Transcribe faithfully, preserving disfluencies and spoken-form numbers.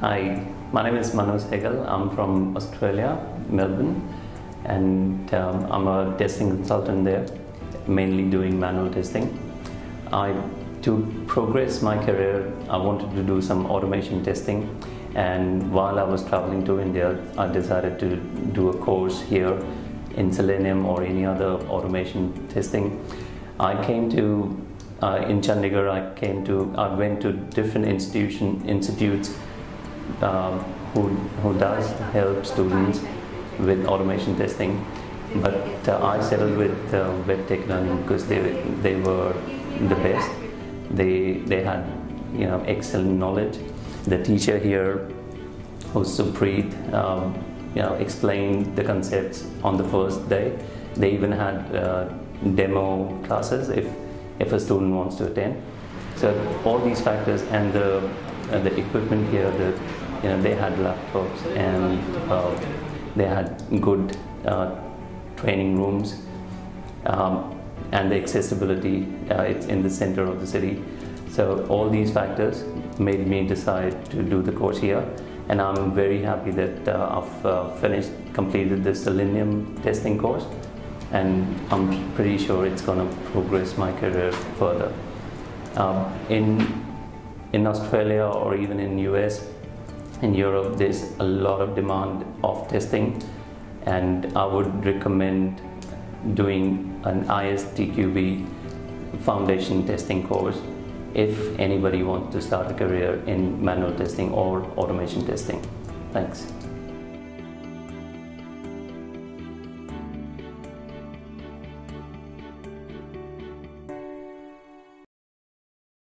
Hi, my name is Manoj Saigal. I'm from Australia, Melbourne, and um, I'm a testing consultant there, mainly doing manual testing. I, to progress my career, I wanted to do some automation testing, and while I was traveling to India, I decided to do a course here in Selenium or any other automation testing. I came to, uh, in Chandigarh, I came to, I went to different institution, institutes Uh, who, who does help students with automation testing, but uh, I settled with uh, Web Tech Learning because they, they were the best. They, they had you know, excellent knowledge. The teacher here, who's Supreet, um, you know, explained the concepts on the first day. They even had uh, demo classes if, if a student wants to attend. So all these factors and the Uh, the equipment here, the, you know, they had laptops and uh, they had good uh, training rooms, um, and the accessibility, uh, it's in the center of the city. So all these factors made me decide to do the course here, and I'm very happy that uh, I've uh, finished, completed the Selenium testing course, and I'm pretty sure it's going to progress my career further. Um, in In Australia or even in U S, in Europe, there's a lot of demand of testing, and I would recommend doing an I S T Q B foundation testing course if anybody wants to start a career in manual testing or automation testing. Thanks.